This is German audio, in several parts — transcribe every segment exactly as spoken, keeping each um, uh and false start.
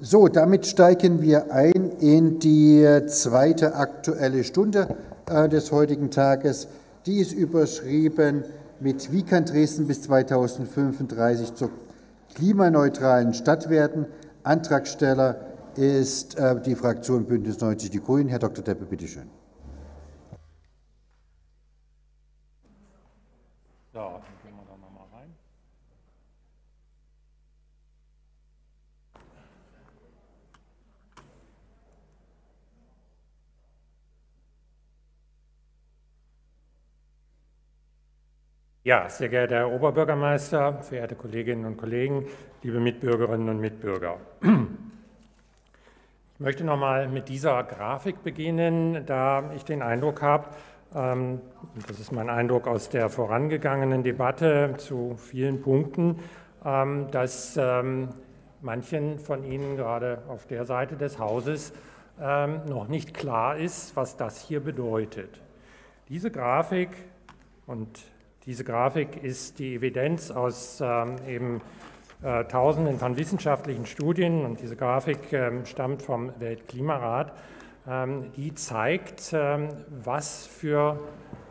So, damit steigen wir ein in die zweite Aktuelle Stunde äh, des heutigen Tages. Die ist überschrieben mit: Wie kann Dresden bis zweitausendfünfunddreißig zur klimaneutralen Stadt werden? Antragsteller ist äh, die Fraktion Bündnis neunzig Die Grünen. Herr Doktor Deppe, bitteschön. Ja. Ja, sehr geehrter Herr Oberbürgermeister, verehrte Kolleginnen und Kollegen, liebe Mitbürgerinnen und Mitbürger. Ich möchte nochmal mit dieser Grafik beginnen, da ich den Eindruck habe, ähm, das ist mein Eindruck aus der vorangegangenen Debatte zu vielen Punkten, ähm, dass ähm, manchen von Ihnen gerade auf der Seite des Hauses ähm, noch nicht klar ist, was das hier bedeutet. Diese Grafik und Diese Grafik ist die Evidenz aus ähm, eben äh, Tausenden von wissenschaftlichen Studien, und diese Grafik ähm, stammt vom Weltklimarat. Ähm, die zeigt, ähm, was für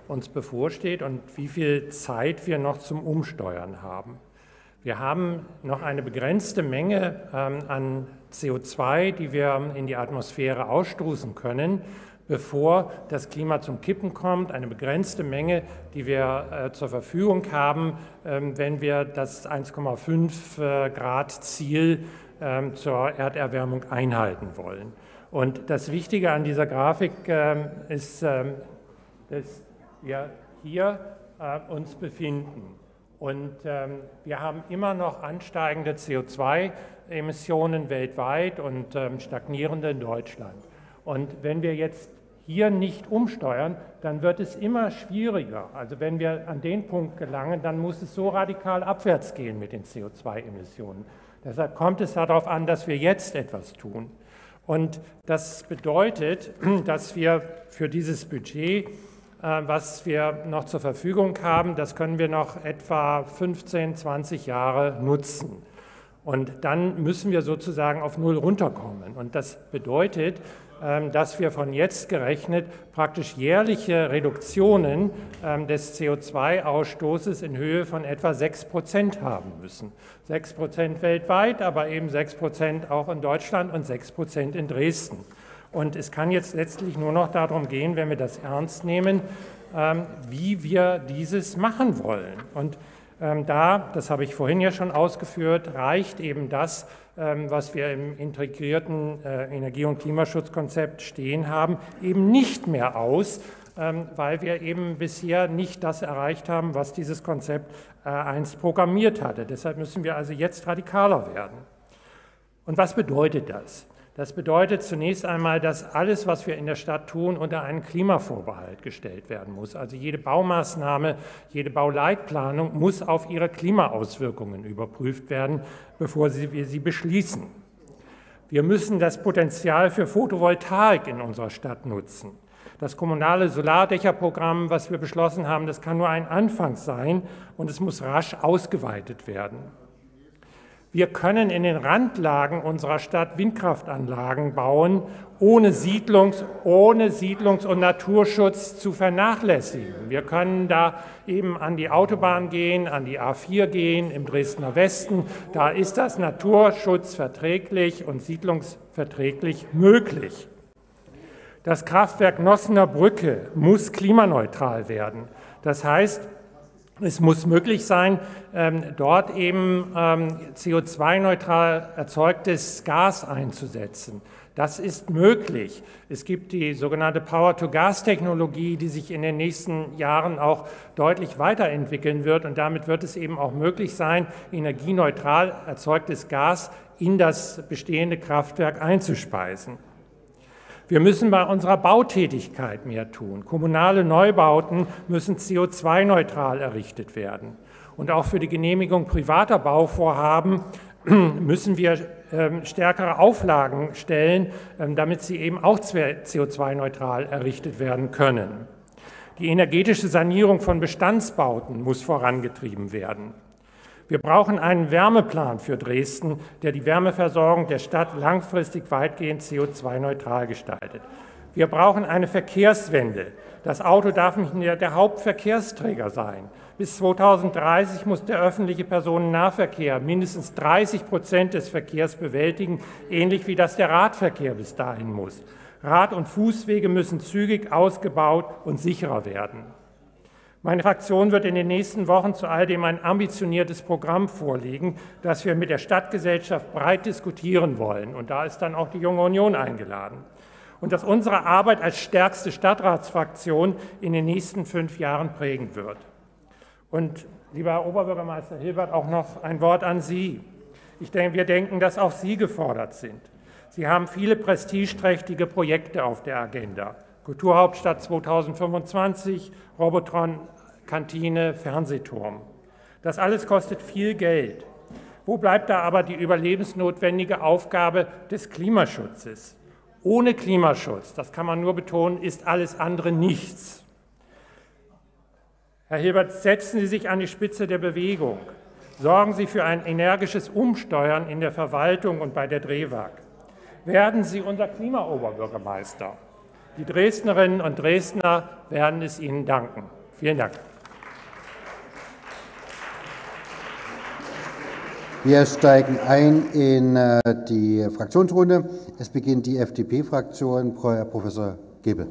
uns bevorsteht und wie viel Zeit wir noch zum Umsteuern haben. Wir haben noch eine begrenzte Menge ähm, an C O zwei, die wir in die Atmosphäre ausstoßen können, bevor das Klima zum Kippen kommt, eine begrenzte Menge, die wir äh, zur Verfügung haben, ähm, wenn wir das eins Komma fünf äh, Grad Ziel ähm, zur Erderwärmung einhalten wollen. Und das Wichtige an dieser Grafik ähm, ist, ähm, dass wir hier äh, uns befinden. Und ähm, wir haben immer noch ansteigende C O zwei Emissionen weltweit und ähm, stagnierende in Deutschland. Und wenn wir jetzt hier nicht umsteuern, dann wird es immer schwieriger. Also wenn wir an den Punkt gelangen, dann muss es so radikal abwärts gehen mit den C O zwei Emissionen. Deshalb kommt es darauf an, dass wir jetzt etwas tun. Und das bedeutet, dass wir für dieses Budget, was wir noch zur Verfügung haben, das können wir noch etwa fünfzehn, zwanzig Jahre nutzen. Und dann müssen wir sozusagen auf Null runterkommen. Und das bedeutet, dass wir von jetzt gerechnet praktisch jährliche Reduktionen des C O zwei Ausstoßes in Höhe von etwa sechs Prozent haben müssen. sechs Prozent weltweit, aber eben sechs Prozent auch in Deutschland und sechs Prozent in Dresden. Und es kann jetzt letztlich nur noch darum gehen, wenn wir das ernst nehmen, wie wir dieses machen wollen. Und da, das habe ich vorhin ja schon ausgeführt, reicht eben das, was wir im integrierten Energie- und Klimaschutzkonzept stehen haben, eben nicht mehr aus, weil wir eben bisher nicht das erreicht haben, was dieses Konzept einst programmiert hatte. Deshalb müssen wir also jetzt radikaler werden. Und was bedeutet das? Das bedeutet zunächst einmal, dass alles, was wir in der Stadt tun, unter einen Klimavorbehalt gestellt werden muss. Also jede Baumaßnahme, jede Bauleitplanung muss auf ihre Klimaauswirkungen überprüft werden, bevor wir sie beschließen. Wir müssen das Potenzial für Photovoltaik in unserer Stadt nutzen. Das kommunale Solardächerprogramm, was wir beschlossen haben, das kann nur ein Anfang sein, und es muss rasch ausgeweitet werden. Wir können in den Randlagen unserer Stadt Windkraftanlagen bauen, ohne Siedlungs-, ohne Siedlungs- und Naturschutz zu vernachlässigen. Wir können da eben an die Autobahn gehen, an die A vier gehen, im Dresdner Westen. Da ist das naturschutzverträglich und siedlungsverträglich möglich. Das Kraftwerk Nossener Brücke muss klimaneutral werden. Das heißt, es muss möglich sein, dort eben C O zwei neutral erzeugtes Gas einzusetzen. Das ist möglich. Es gibt die sogenannte Power-to-Gas-Technologie, die sich in den nächsten Jahren auch deutlich weiterentwickeln wird. Und damit wird es eben auch möglich sein, energieneutral erzeugtes Gas in das bestehende Kraftwerk einzuspeisen. Wir müssen bei unserer Bautätigkeit mehr tun. Kommunale Neubauten müssen C O zwei neutral errichtet werden. Und auch für die Genehmigung privater Bauvorhaben müssen wir stärkere Auflagen stellen, damit sie eben auch C O zwei neutral errichtet werden können. Die energetische Sanierung von Bestandsbauten muss vorangetrieben werden. Wir brauchen einen Wärmeplan für Dresden, der die Wärmeversorgung der Stadt langfristig weitgehend C O zwei neutral gestaltet. Wir brauchen eine Verkehrswende. Das Auto darf nicht mehr der Hauptverkehrsträger sein. Bis zweitausenddreißig muss der öffentliche Personennahverkehr mindestens dreißig Prozent des Verkehrs bewältigen, ähnlich wie das der Radverkehr bis dahin muss. Rad- und Fußwege müssen zügig ausgebaut und sicherer werden. Meine Fraktion wird in den nächsten Wochen zu all dem ein ambitioniertes Programm vorlegen, das wir mit der Stadtgesellschaft breit diskutieren wollen. Und da ist dann auch die Junge Union eingeladen. Und das unsere Arbeit als stärkste Stadtratsfraktion in den nächsten fünf Jahren prägen wird. Und, lieber Herr Oberbürgermeister Hilbert, auch noch ein Wort an Sie. Ich denke, wir denken, dass auch Sie gefordert sind. Sie haben viele prestigeträchtige Projekte auf der Agenda. Kulturhauptstadt zweitausendfünfundzwanzig, Robotron, Kantine, Fernsehturm. Das alles kostet viel Geld. Wo bleibt da aber die überlebensnotwendige Aufgabe des Klimaschutzes? Ohne Klimaschutz, das kann man nur betonen, ist alles andere nichts. Herr Hilbert, setzen Sie sich an die Spitze der Bewegung. Sorgen Sie für ein energisches Umsteuern in der Verwaltung und bei der DREWAG. Werden Sie unser Klimaoberbürgermeister. Die Dresdnerinnen und Dresdner werden es Ihnen danken. Vielen Dank. Wir steigen ein in die Fraktionsrunde. Es beginnt die F D P-Fraktion, Herr Professor Gebel.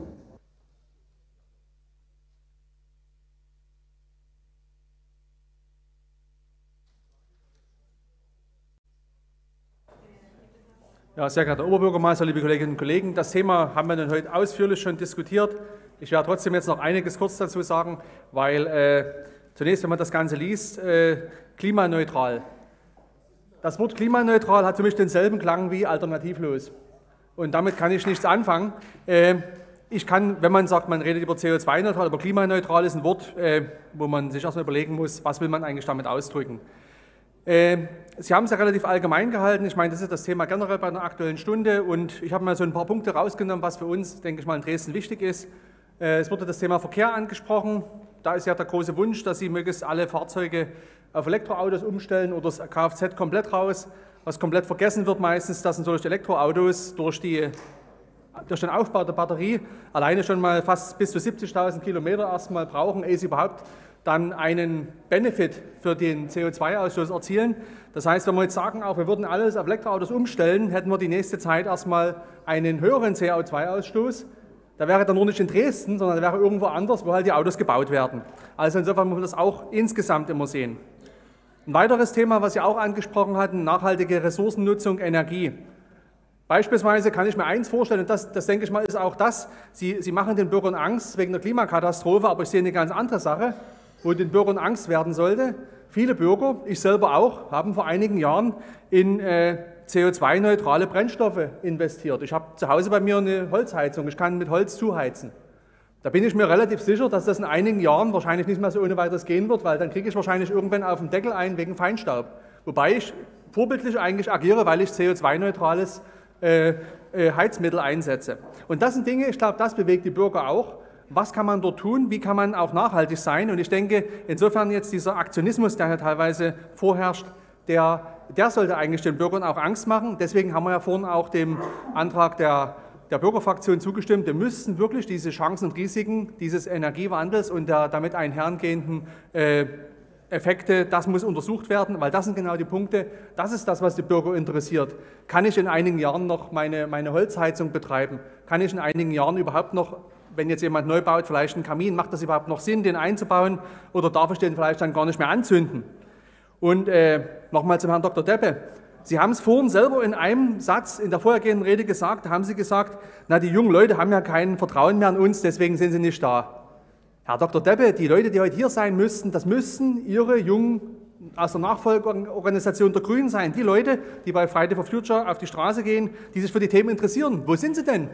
Ja, sehr geehrter Herr Oberbürgermeister, liebe Kolleginnen und Kollegen, das Thema haben wir nun heute ausführlich schon diskutiert. Ich werde trotzdem jetzt noch einiges kurz dazu sagen, weil äh, zunächst, wenn man das Ganze liest, äh, klimaneutral. Das Wort klimaneutral hat für mich denselben Klang wie alternativlos. Und damit kann ich nichts anfangen. Äh, ich kann, wenn man sagt, man redet über C O zwei neutral, aber klimaneutral ist ein Wort, äh, wo man sich erstmal überlegen muss, was will man eigentlich damit ausdrücken. Sie haben es ja relativ allgemein gehalten. Ich meine, das ist das Thema generell bei einer Aktuellen Stunde. Und ich habe mal so ein paar Punkte rausgenommen, was für uns, denke ich mal, in Dresden wichtig ist. Es wurde das Thema Verkehr angesprochen. Da ist ja der große Wunsch, dass Sie möglichst alle Fahrzeuge auf Elektroautos umstellen oder das Kfz komplett raus. Was komplett vergessen wird meistens, dass sind solche Elektroautos durch, die, durch den Aufbau der Batterie alleine schon mal fast bis zu siebzigtausend Kilometer erstmal brauchen, ehe sie überhaupt dann einen Benefit für den C O zwei Ausstoß erzielen. Das heißt, wenn wir jetzt sagen, auch wir würden alles auf Elektroautos umstellen, hätten wir die nächste Zeit erstmal einen höheren C O zwei Ausstoß. Da wäre dann nur nicht in Dresden, sondern der wäre irgendwo anders, wo halt die Autos gebaut werden. Also insofern muss man das auch insgesamt immer sehen. Ein weiteres Thema, was Sie auch angesprochen hatten, nachhaltige Ressourcennutzung, Energie. Beispielsweise kann ich mir eins vorstellen, und das, das denke ich mal, ist auch das, Sie, Sie machen den Bürgern Angst wegen der Klimakatastrophe, aber ich sehe eine ganz andere Sache, wo den Bürgern Angst werden sollte. Viele Bürger, ich selber auch, haben vor einigen Jahren in äh, C O zwei neutrale Brennstoffe investiert. Ich habe zu Hause bei mir eine Holzheizung, ich kann mit Holz zuheizen. Da bin ich mir relativ sicher, dass das in einigen Jahren wahrscheinlich nicht mehr so ohne weiteres gehen wird, weil dann kriege ich wahrscheinlich irgendwann auf den Deckel ein wegen Feinstaub. Wobei ich vorbildlich eigentlich agiere, weil ich C O zwei neutrales äh, äh, Heizmittel einsetze. Und das sind Dinge, ich glaube, das bewegt die Bürger auch. Was kann man dort tun? Wie kann man auch nachhaltig sein? Und ich denke, insofern jetzt dieser Aktionismus, der ja teilweise vorherrscht, der, der sollte eigentlich den Bürgern auch Angst machen. Deswegen haben wir ja vorhin auch dem Antrag der, der Bürgerfraktion zugestimmt. Wir müssen wirklich diese Chancen und Risiken dieses Energiewandels und der damit einhergehenden äh, Effekte, das muss untersucht werden, weil das sind genau die Punkte, das ist das, was die Bürger interessiert. Kann ich in einigen Jahren noch meine, meine Holzheizung betreiben? Kann ich in einigen Jahren überhaupt noch, wenn jetzt jemand neu baut, vielleicht einen Kamin, macht das überhaupt noch Sinn, den einzubauen, oder darf ich den vielleicht dann gar nicht mehr anzünden? Und äh, nochmal zum Herrn Doktor Deppe. Sie haben es vorhin selber in einem Satz in der vorhergehenden Rede gesagt, da haben Sie gesagt, na, die jungen Leute haben ja kein Vertrauen mehr in uns, deswegen sind sie nicht da. Herr Doktor Deppe, die Leute, die heute hier sein müssten, das müssten Ihre Jungen aus der Nachfolgeorganisation der Grünen sein. Die Leute, die bei Friday for Future auf die Straße gehen, die sich für die Themen interessieren. Wo sind sie denn?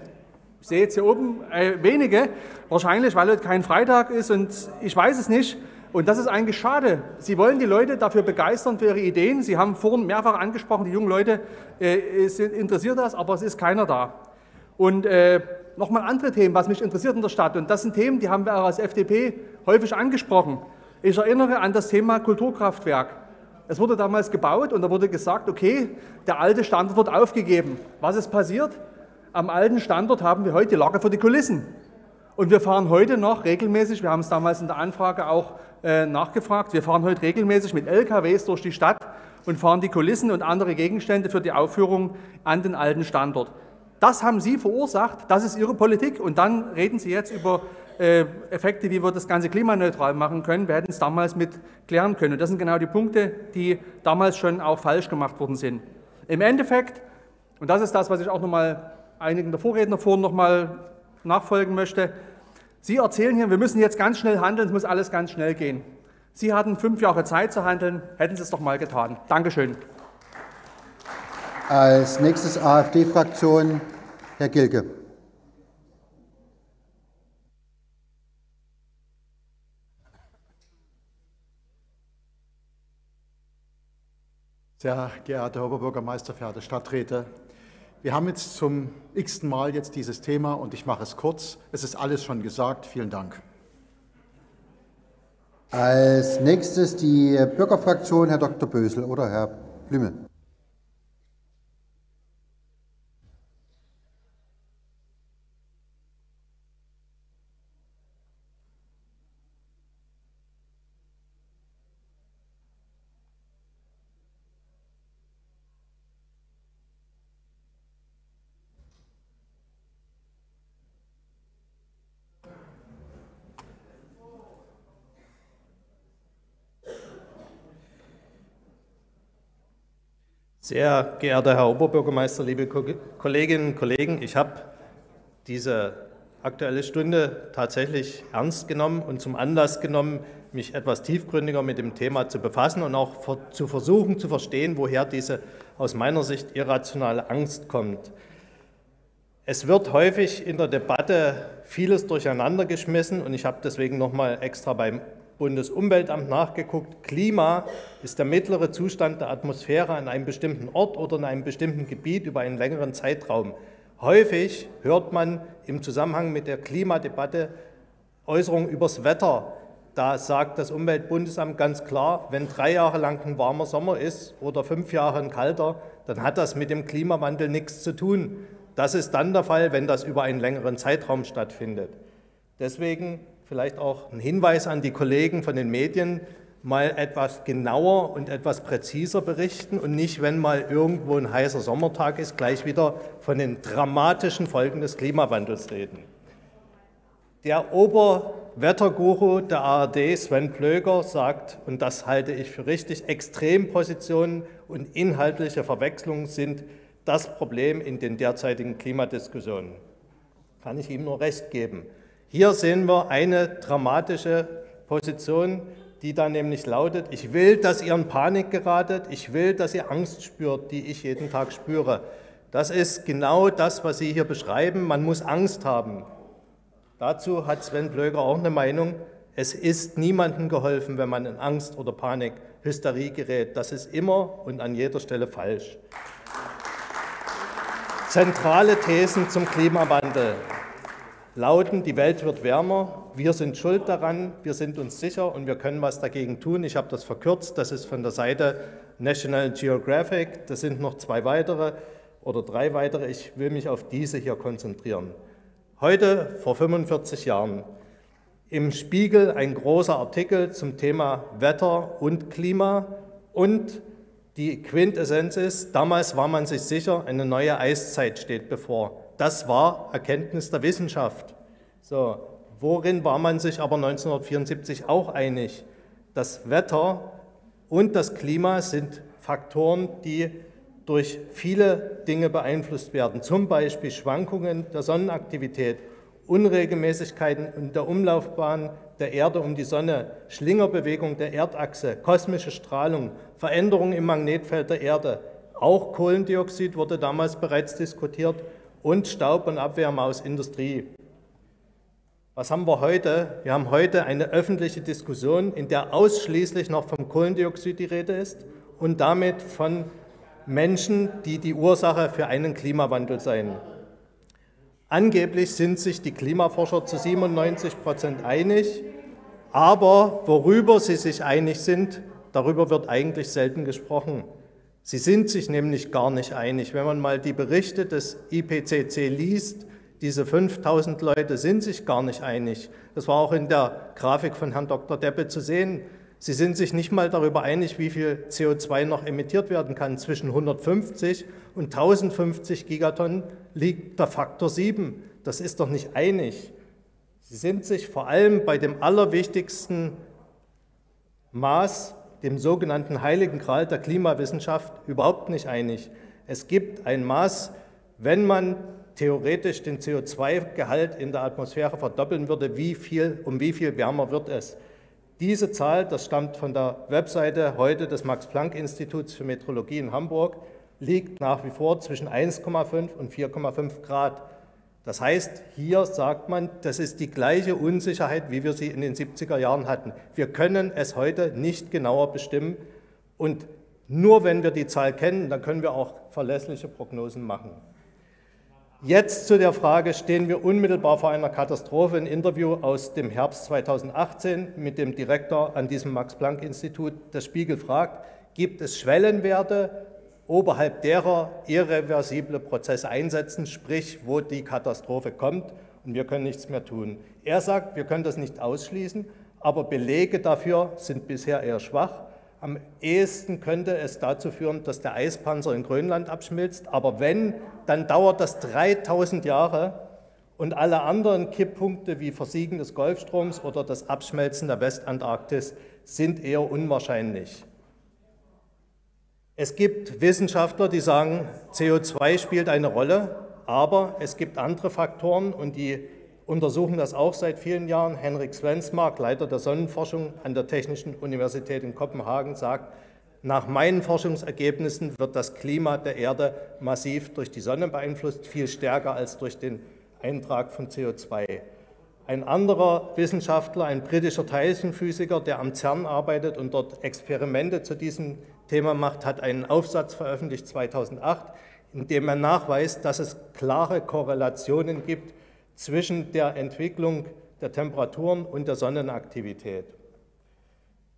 Ich sehe jetzt hier oben äh, wenige, wahrscheinlich, weil heute kein Freitag ist und ich weiß es nicht. Und das ist eigentlich schade. Sie wollen die Leute dafür begeistern, für ihre Ideen. Sie haben vorhin mehrfach angesprochen, die jungen Leute äh, sind interessiert das, aber es ist keiner da. Und äh, nochmal andere Themen, was mich interessiert in der Stadt. Und das sind Themen, die haben wir auch als F D P häufig angesprochen. Ich erinnere an das Thema Kulturkraftwerk. Es wurde damals gebaut und da wurde gesagt, okay, der alte Standort wird aufgegeben. Was ist passiert? Am alten Standort haben wir heute die Lager für die Kulissen. Und wir fahren heute noch regelmäßig, wir haben es damals in der Anfrage auch äh, nachgefragt, wir fahren heute regelmäßig mit L K Ws durch die Stadt und fahren die Kulissen und andere Gegenstände für die Aufführung an den alten Standort. Das haben Sie verursacht, das ist Ihre Politik. Und dann reden Sie jetzt über äh, Effekte, wie wir das Ganze klimaneutral machen können. Wir hätten es damals mit klären können. Und das sind genau die Punkte, die damals schon auch falsch gemacht worden sind. Im Endeffekt, und das ist das, was ich auch nochmal einigen der Vorredner vorhin nochmal nachfolgen möchte, Sie erzählen hier, wir müssen jetzt ganz schnell handeln, es muss alles ganz schnell gehen. Sie hatten fünf Jahre Zeit zu handeln, hätten Sie es doch mal getan. Dankeschön. Als nächstes AfD-Fraktion, Herr Gilke. Sehr geehrter Herr Oberbürgermeister, verehrte Stadträte, wir haben jetzt zum x-ten Mal jetzt dieses Thema und ich mache es kurz. Es ist alles schon gesagt. Vielen Dank. Als nächstes die Bürgerfraktion, Herr Doktor Bösel oder Herr Blümel. Sehr geehrter Herr Oberbürgermeister, liebe Kolleginnen und Kollegen, ich habe diese Aktuelle Stunde tatsächlich ernst genommen und zum Anlass genommen, mich etwas tiefgründiger mit dem Thema zu befassen und auch zu versuchen zu verstehen, woher diese aus meiner Sicht irrationale Angst kommt. Es wird häufig in der Debatte vieles durcheinander geschmissen und ich habe deswegen nochmal extra beim Bundesumweltamt nachgeguckt. Klima ist der mittlere Zustand der Atmosphäre an einem bestimmten Ort oder in einem bestimmten Gebiet über einen längeren Zeitraum. Häufig hört man im Zusammenhang mit der Klimadebatte Äußerungen übers Wetter. Da sagt das Umweltbundesamt ganz klar, wenn drei Jahre lang ein warmer Sommer ist oder fünf Jahre ein kalter, dann hat das mit dem Klimawandel nichts zu tun. Das ist dann der Fall, wenn das über einen längeren Zeitraum stattfindet. Deswegen vielleicht auch ein Hinweis an die Kollegen von den Medien, mal etwas genauer und etwas präziser berichten und nicht, wenn mal irgendwo ein heißer Sommertag ist, gleich wieder von den dramatischen Folgen des Klimawandels reden. Der Oberwetterguru der A R D, Sven Plöger, sagt, und das halte ich für richtig, Extrempositionen und inhaltliche Verwechslungen sind das Problem in den derzeitigen Klimadiskussionen. Kann ich ihm nur recht geben. Hier sehen wir eine dramatische Position, die da nämlich lautet, ich will, dass ihr in Panik geratet, ich will, dass ihr Angst spürt, die ich jeden Tag spüre. Das ist genau das, was Sie hier beschreiben, man muss Angst haben. Dazu hat Sven Plöger auch eine Meinung, es ist niemandem geholfen, wenn man in Angst oder Panik, Hysterie gerät. Das ist immer und an jeder Stelle falsch. Zentrale Thesen zum Klimawandel lauten, die Welt wird wärmer, wir sind schuld daran, wir sind uns sicher und wir können was dagegen tun. Ich habe das verkürzt, das ist von der Seite National Geographic, das sind noch zwei weitere oder drei weitere, ich will mich auf diese hier konzentrieren. Heute, vor fünfundvierzig Jahren, im Spiegel ein großer Artikel zum Thema Wetter und Klima und die Quintessenz ist, damals war man sich sicher, eine neue Eiszeit steht bevor. Das war Erkenntnis der Wissenschaft. So, worin war man sich aber neunzehnhundertvierundsiebzig auch einig? Das Wetter und das Klima sind Faktoren, die durch viele Dinge beeinflusst werden, zum Beispiel Schwankungen der Sonnenaktivität, Unregelmäßigkeiten in der Umlaufbahn der Erde um die Sonne, Schlingerbewegung der Erdachse, kosmische Strahlung, Veränderungen im Magnetfeld der Erde. Auch Kohlendioxid wurde damals bereits diskutiert. Und Staub und Abwärme aus Industrie. Was haben wir heute? Wir haben heute eine öffentliche Diskussion, in der ausschließlich noch vom Kohlendioxid die Rede ist und damit von Menschen, die die Ursache für einen Klimawandel seien. Angeblich sind sich die Klimaforscher zu siebenundneunzig Prozent einig, aber worüber sie sich einig sind, darüber wird eigentlich selten gesprochen. Sie sind sich nämlich gar nicht einig. Wenn man mal die Berichte des I P C C liest, diese fünftausend Leute sind sich gar nicht einig. Das war auch in der Grafik von Herrn Doktor Deppe zu sehen. Sie sind sich nicht mal darüber einig, wie viel C O zwei noch emittiert werden kann. Zwischen hundertfünfzig und tausendfünfzig Gigatonnen liegt der Faktor sieben. Das ist doch nicht einig. Sie sind sich vor allem bei dem allerwichtigsten Maß, dem sogenannten Heiligen Gral der Klimawissenschaft, überhaupt nicht einig. Es gibt ein Maß, wenn man theoretisch den C O zwei Gehalt in der Atmosphäre verdoppeln würde, wie viel, um wie viel wärmer wird es. Diese Zahl, das stammt von der Webseite heute des Max-Planck-Instituts für Meteorologie in Hamburg, liegt nach wie vor zwischen eins Komma fünf und vier Komma fünf Grad. Das heißt, hier sagt man, das ist die gleiche Unsicherheit, wie wir sie in den siebziger Jahren hatten. Wir können es heute nicht genauer bestimmen und nur wenn wir die Zahl kennen, dann können wir auch verlässliche Prognosen machen. Jetzt zu der Frage, stehen wir unmittelbar vor einer Katastrophe? Ein Interview aus dem Herbst zweitausendachtzehn mit dem Direktor an diesem Max-Planck-Institut, der Spiegel fragt, gibt es Schwellenwerte, oberhalb derer irreversible Prozesse einsetzen, sprich, wo die Katastrophe kommt und wir können nichts mehr tun. Er sagt, wir können das nicht ausschließen, aber Belege dafür sind bisher eher schwach. Am ehesten könnte es dazu führen, dass der Eispanzer in Grönland abschmilzt, aber wenn, dann dauert das dreitausend Jahre und alle anderen Kipppunkte wie Versiegen des Golfstroms oder das Abschmelzen der Westantarktis sind eher unwahrscheinlich. Es gibt Wissenschaftler, die sagen, C O zwei spielt eine Rolle, aber es gibt andere Faktoren und die untersuchen das auch seit vielen Jahren. Henrik Svensmark, Leiter der Sonnenforschung an der Technischen Universität in Kopenhagen, sagt, nach meinen Forschungsergebnissen wird das Klima der Erde massiv durch die Sonne beeinflusst, viel stärker als durch den Eintrag von C O zwei. Ein anderer Wissenschaftler, ein britischer Teilchenphysiker, der am CERN arbeitet und dort Experimente zu diesem Thema macht, hat einen Aufsatz veröffentlicht zweitausendacht, in dem er nachweist, dass es klare Korrelationen gibt zwischen der Entwicklung der Temperaturen und der Sonnenaktivität.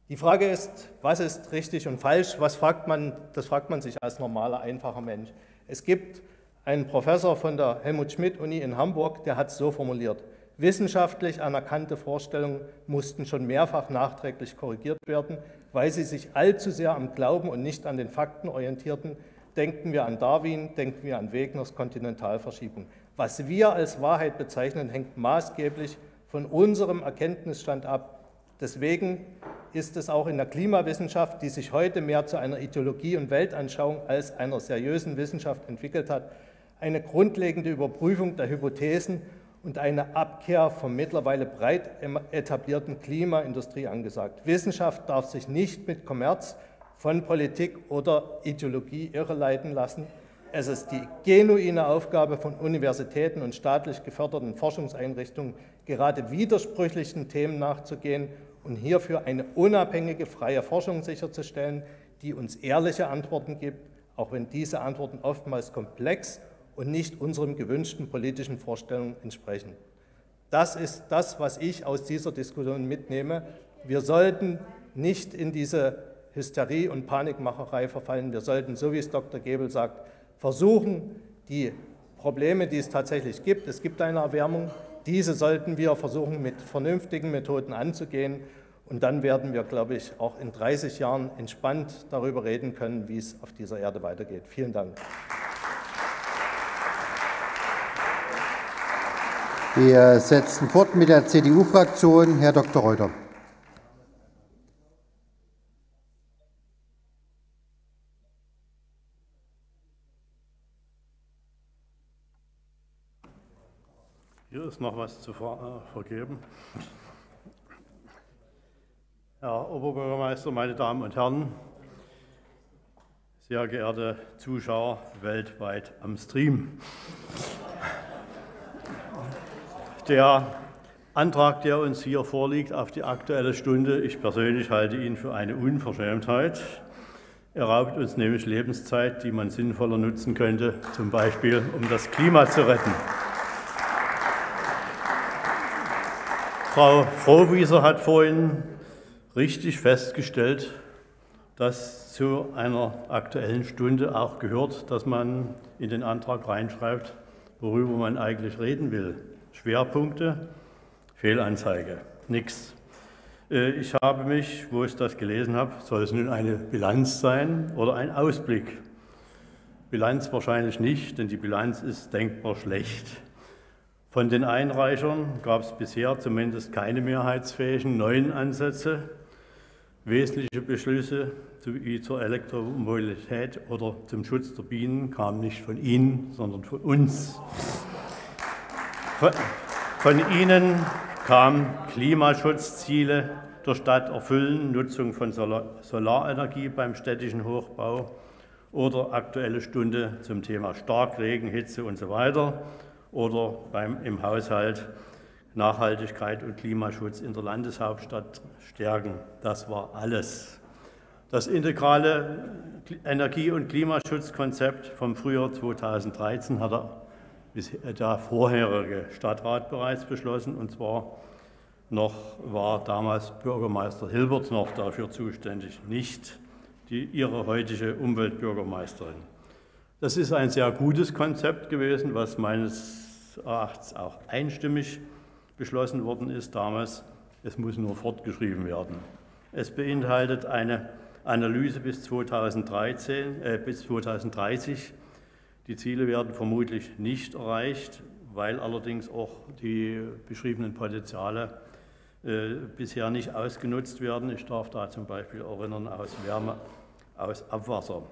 Die Frage ist, was ist richtig und falsch? Was fragt man? Das fragt man sich als normaler, einfacher Mensch. Es gibt einen Professor von der Helmut-Schmidt-Uni in Hamburg, der hat es so formuliert: Wissenschaftlich anerkannte Vorstellungen mussten schon mehrfach nachträglich korrigiert werden, weil sie sich allzu sehr am Glauben und nicht an den Fakten orientierten. Denken wir an Darwin, denken wir an Wegeners Kontinentalverschiebung. Was wir als Wahrheit bezeichnen, hängt maßgeblich von unserem Erkenntnisstand ab. Deswegen ist es auch in der Klimawissenschaft, die sich heute mehr zu einer Ideologie und Weltanschauung als einer seriösen Wissenschaft entwickelt hat, eine grundlegende Überprüfung der Hypothesen und eine Abkehr vom mittlerweile breit etablierten Klimaindustrie angesagt. Wissenschaft darf sich nicht mit Kommerz von Politik oder Ideologie irreleiten lassen. Es ist die genuine Aufgabe von Universitäten und staatlich geförderten Forschungseinrichtungen, gerade widersprüchlichen Themen nachzugehen und hierfür eine unabhängige, freie Forschung sicherzustellen, die uns ehrliche Antworten gibt, auch wenn diese Antworten oftmals komplex und nicht unseren gewünschten politischen Vorstellungen entsprechen. Das ist das, was ich aus dieser Diskussion mitnehme. Wir sollten nicht in diese Hysterie und Panikmacherei verfallen. Wir sollten, so wie es Doktor Gebel sagt, versuchen, die Probleme, die es tatsächlich gibt, es gibt eine Erwärmung, diese sollten wir versuchen, mit vernünftigen Methoden anzugehen. Und dann werden wir, glaube ich, auch in dreißig Jahren entspannt darüber reden können, wie es auf dieser Erde weitergeht. Vielen Dank. Wir setzen fort mit der C D U-Fraktion. Herr Doktor Reuther. Hier ist noch was zu ver äh, vergeben. Herr Oberbürgermeister, meine Damen und Herren, sehr geehrte Zuschauer weltweit am Stream. Der Antrag, der uns hier vorliegt auf die Aktuelle Stunde, ich persönlich halte ihn für eine Unverschämtheit. Er raubt uns nämlich Lebenszeit, die man sinnvoller nutzen könnte, zum Beispiel um das Klima zu retten. Frau Frohwieser hat vorhin richtig festgestellt, dass zu einer Aktuellen Stunde auch gehört, dass man in den Antrag reinschreibt, worüber man eigentlich reden will. Schwerpunkte, Fehlanzeige, nichts. Ich habe mich, wo ich das gelesen habe, soll es nun eine Bilanz sein oder ein Ausblick? Bilanz wahrscheinlich nicht, denn die Bilanz ist denkbar schlecht. Von den Einreichern gab es bisher zumindest keine mehrheitsfähigen neuen Ansätze, wesentliche Beschlüsse wie zur Elektromobilität oder zum Schutz der Bienen kamen nicht von Ihnen, sondern von uns. Von, von Ihnen kamen Klimaschutzziele der Stadt erfüllen, Nutzung von Solar Solarenergie beim städtischen Hochbau oder Aktuelle Stunde zum Thema Starkregen, Hitze und so weiter oder beim, im Haushalt Nachhaltigkeit und Klimaschutz in der Landeshauptstadt stärken. Das war alles. Das integrale Energie- und Klimaschutzkonzept vom Frühjahr zweitausenddreizehn hat der vorherige Stadtrat bereits beschlossen, und zwar noch war damals Bürgermeister Hilbert noch dafür zuständig, nicht die, ihre heutige Umweltbürgermeisterin. Das ist ein sehr gutes Konzept gewesen, was meines Erachtens auch einstimmig beschlossen worden ist damals, es muss nur fortgeschrieben werden. Es beinhaltet eine Analyse bis zweitausenddreizehn, äh, bis zweitausenddreißig. Die Ziele werden vermutlich nicht erreicht, weil allerdings auch die beschriebenen Potenziale äh, bisher nicht ausgenutzt werden. Ich darf da zum Beispiel erinnern aus Wärme, aus Abwasser.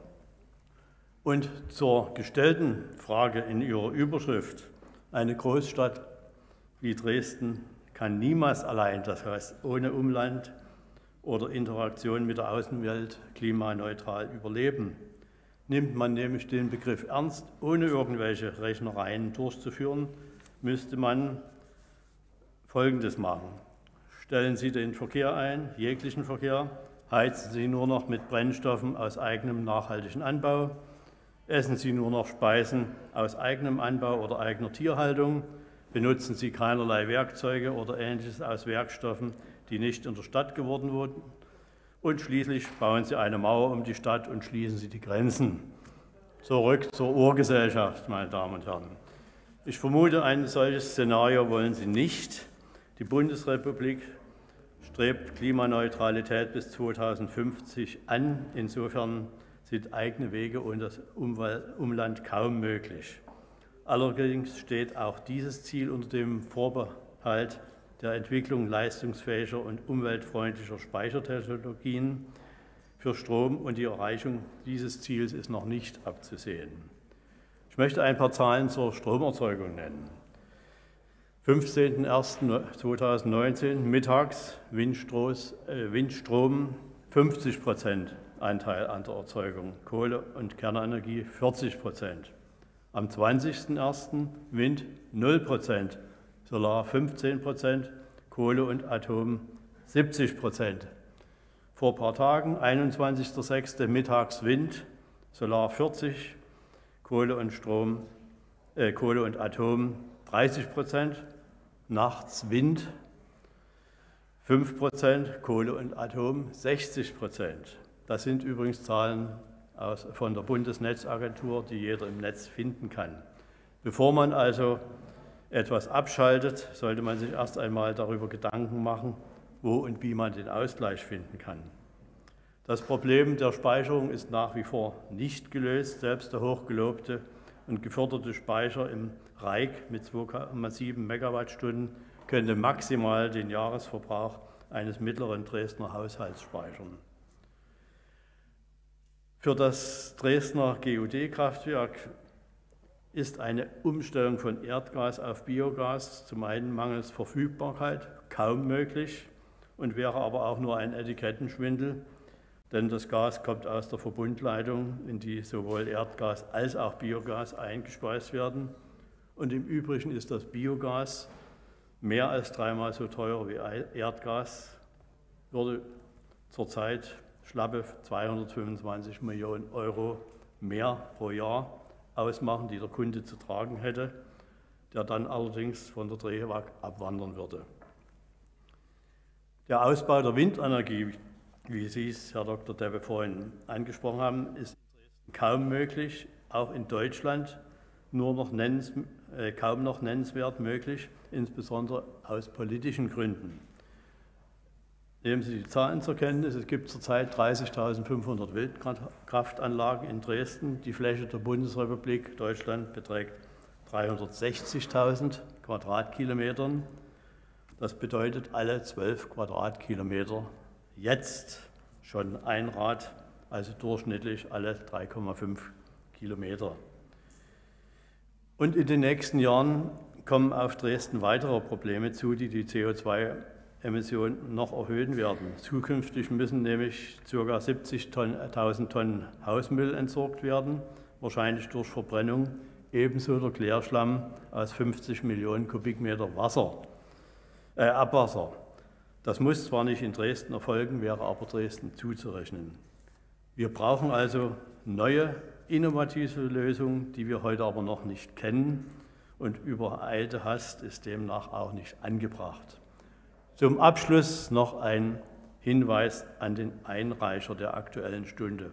Und zur gestellten Frage in Ihrer Überschrift, eine Großstadt wie Dresden kann niemals allein, das heißt ohne Umland oder Interaktion mit der Außenwelt, klimaneutral überleben. Nimmt man nämlich den Begriff ernst, ohne irgendwelche Rechnereien durchzuführen, müsste man Folgendes machen. Stellen Sie den Verkehr ein, jeglichen Verkehr, heizen Sie nur noch mit Brennstoffen aus eigenem nachhaltigen Anbau, essen Sie nur noch Speisen aus eigenem Anbau oder eigener Tierhaltung, benutzen Sie keinerlei Werkzeuge oder Ähnliches aus Werkstoffen, die nicht in der Stadt geworden wurden. Und schließlich bauen Sie eine Mauer um die Stadt und schließen Sie die Grenzen. Zurück zur Urgesellschaft, meine Damen und Herren. Ich vermute, ein solches Szenario wollen Sie nicht. Die Bundesrepublik strebt Klimaneutralität bis zweitausendfünfzig an. Insofern sind eigene Wege und das Umland kaum möglich. Allerdings steht auch dieses Ziel unter dem Vorbehalt der Entwicklung leistungsfähiger und umweltfreundlicher Speichertechnologien für Strom, und die Erreichung dieses Ziels ist noch nicht abzusehen. Ich möchte ein paar Zahlen zur Stromerzeugung nennen. fünfzehnten ersten zweitausendneunzehn mittags Windstrom fünfzig Prozent Anteil an der Erzeugung, Kohle- und Kernenergie vierzig Prozent. Am zwanzigsten ersten Wind null Prozent, Solar fünfzehn Prozent, Kohle und Atom siebzig Prozent. Vor ein paar Tagen, einundzwanzigsten sechsten mittags Wind, Solar vierzig Prozent, Kohle und, Strom, äh, Kohle und Atom dreißig Prozent, nachts Wind fünf Prozent, Kohle und Atom sechzig Prozent. Das sind übrigens Zahlen Aus, von der Bundesnetzagentur, die jeder im Netz finden kann. Bevor man also etwas abschaltet, sollte man sich erst einmal darüber Gedanken machen, wo und wie man den Ausgleich finden kann. Das Problem der Speicherung ist nach wie vor nicht gelöst. Selbst der hochgelobte und geförderte Speicher im Reich mit zwei Komma sieben Megawattstunden könnte maximal den Jahresverbrauch eines mittleren Dresdner Haushalts speichern. Für das Dresdner G U D-Kraftwerk ist eine Umstellung von Erdgas auf Biogas zum einen mangels Verfügbarkeit kaum möglich und wäre aber auch nur ein Etikettenschwindel, denn das Gas kommt aus der Verbundleitung, in die sowohl Erdgas als auch Biogas eingespeist werden, und im Übrigen ist das Biogas mehr als dreimal so teuer wie Erdgas, würde zurzeit schlappe zweihundertfünfundzwanzig Millionen Euro mehr pro Jahr ausmachen, die der Kunde zu tragen hätte, der dann allerdings von der DREWAG abwandern würde. Der Ausbau der Windenergie Wie Sie es, Herr Doktor Deppe, vorhin angesprochen haben, ist kaum möglich, auch in Deutschland nur noch nennens, äh, kaum noch nennenswert möglich, insbesondere aus politischen Gründen. Nehmen Sie die Zahlen zur Kenntnis. Es gibt zurzeit dreißigtausendfünfhundert Windkraftanlagen in Dresden. Die Fläche der Bundesrepublik Deutschland beträgt dreihundertsechzigtausend Quadratkilometern. Das bedeutet alle zwölf Quadratkilometer jetzt schon ein Rad, also durchschnittlich alle drei Komma fünf Kilometer. Und in den nächsten Jahren kommen auf Dresden weitere Probleme zu, die die C O zwei Emissionen noch erhöhen werden. Zukünftig müssen nämlich ca. siebzigtausend Tonnen Hausmüll entsorgt werden, wahrscheinlich durch Verbrennung, ebenso der Klärschlamm aus fünfzig Millionen Kubikmeter Wasser, äh, Abwasser. Das muss zwar nicht in Dresden erfolgen, wäre aber Dresden zuzurechnen. Wir brauchen also neue, innovative Lösungen, die wir heute aber noch nicht kennen, und übereilte Hast ist demnach auch nicht angebracht. Zum Abschluss noch ein Hinweis an den Einreicher der Aktuellen Stunde.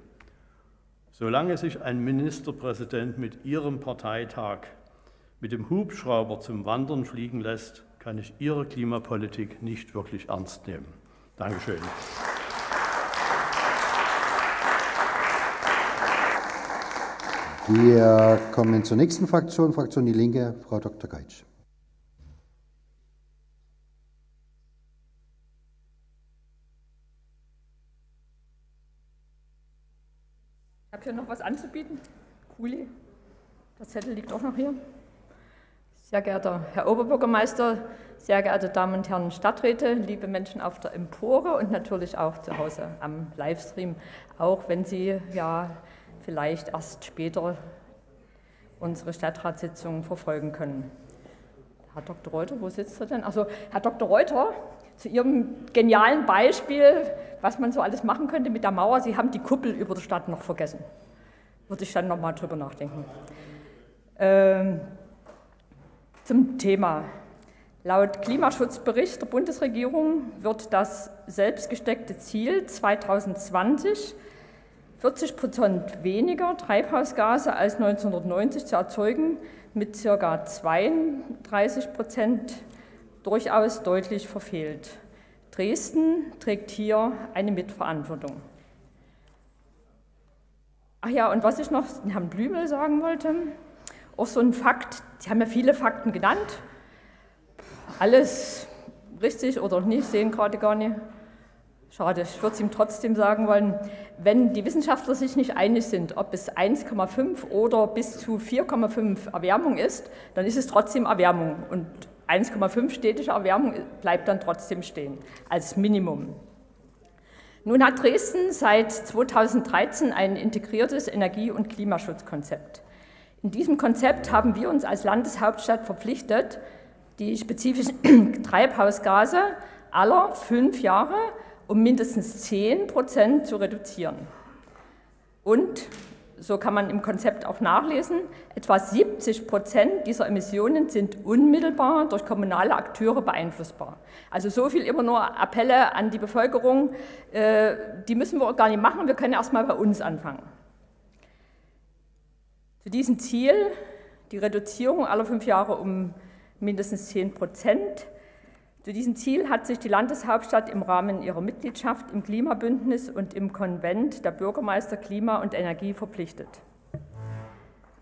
Solange sich ein Ministerpräsident mit Ihrem Parteitag mit dem Hubschrauber zum Wandern fliegen lässt, kann ich Ihre Klimapolitik nicht wirklich ernst nehmen. Dankeschön. Wir kommen zur nächsten Fraktion, Fraktion Die Linke, Frau Doktor Gaitzsch. Habt ihr noch was anzubieten? Cool. Der Zettel liegt auch noch hier. Sehr geehrter Herr Oberbürgermeister, sehr geehrte Damen und Herren Stadträte, liebe Menschen auf der Empore und natürlich auch zu Hause am Livestream, auch wenn Sie ja vielleicht erst später unsere Stadtratssitzungen verfolgen können. Herr Doktor Reuther, wo sitzt er denn? Also Herr Doktor Reuther, zu Ihrem genialen Beispiel, was man so alles machen könnte mit der Mauer. Sie haben die Kuppel über der Stadt noch vergessen. Würde ich dann nochmal drüber nachdenken. Ähm, zum Thema. Laut Klimaschutzbericht der Bundesregierung wird das selbst gesteckte Ziel zweitausendzwanzig, vierzig Prozent weniger Treibhausgase als neunzehnhundertneunzig zu erzeugen, mit ca. zweiunddreißig Prozent durchaus deutlich verfehlt. Dresden trägt hier eine Mitverantwortung. Ach ja, und was ich noch Herrn Blümel sagen wollte, auch so ein Fakt, Sie haben ja viele Fakten genannt, alles richtig oder nicht, sehen gerade gar nicht. Schade, ich würde es ihm trotzdem sagen wollen, wenn die Wissenschaftler sich nicht einig sind, ob es eins Komma fünf oder bis zu vier Komma fünf Erwärmung ist, dann ist es trotzdem Erwärmung. Und eins Komma fünf städtische Erwärmung bleibt dann trotzdem stehen, als Minimum. Nun hat Dresden seit zweitausenddreizehn ein integriertes Energie- und Klimaschutzkonzept. In diesem Konzept haben wir uns als Landeshauptstadt verpflichtet, die spezifischen Treibhausgase aller fünf Jahre um mindestens zehn Prozent zu reduzieren. Und, so kann man im Konzept auch nachlesen, etwa siebzig Prozent dieser Emissionen sind unmittelbar durch kommunale Akteure beeinflussbar. Also so viel immer nur Appelle an die Bevölkerung, äh, die müssen wir gar nicht machen, wir können erstmal bei uns anfangen. Zu diesem Ziel, die Reduzierung aller fünf Jahre um mindestens zehn Prozent, zu diesem Ziel hat sich die Landeshauptstadt im Rahmen ihrer Mitgliedschaft im Klimabündnis und im Konvent der Bürgermeister Klima und Energie verpflichtet.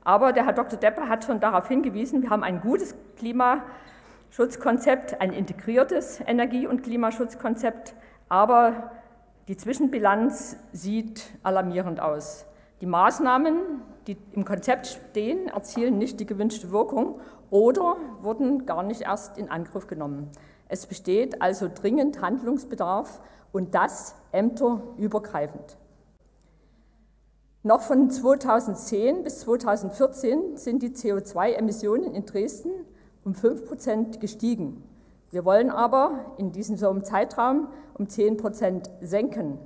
Aber der Herr Doktor Deppe hat schon darauf hingewiesen, wir haben ein gutes Klimaschutzkonzept, ein integriertes Energie- und Klimaschutzkonzept, aber die Zwischenbilanz sieht alarmierend aus. Die Maßnahmen, die im Konzept stehen, erzielen nicht die gewünschte Wirkung oder wurden gar nicht erst in Angriff genommen. Es besteht also dringend Handlungsbedarf und das ämterübergreifend. Noch von zweitausendzehn bis zweitausendvierzehn sind die C O zwei Emissionen in Dresden um fünf Prozent gestiegen. Wir wollen aber in diesem Zeitraum um zehn Prozent senken.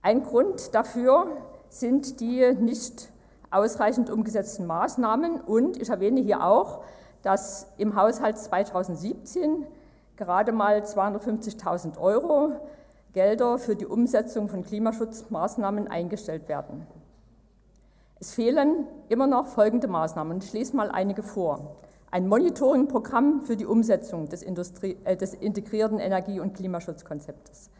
Ein Grund dafür sind die nicht ausreichend umgesetzten Maßnahmen und ich erwähne hier auch, dass im Haushalt zweitausendsiebzehn gerade mal zweihundertfünfzigtausend Euro Gelder für die Umsetzung von Klimaschutzmaßnahmen eingestellt werden. Es fehlen immer noch folgende Maßnahmen. Ich lese mal einige vor. Ein Monitoringprogramm für die Umsetzung des, Industrie, äh, des integrierten Energie- und Klimaschutzkonzeptes.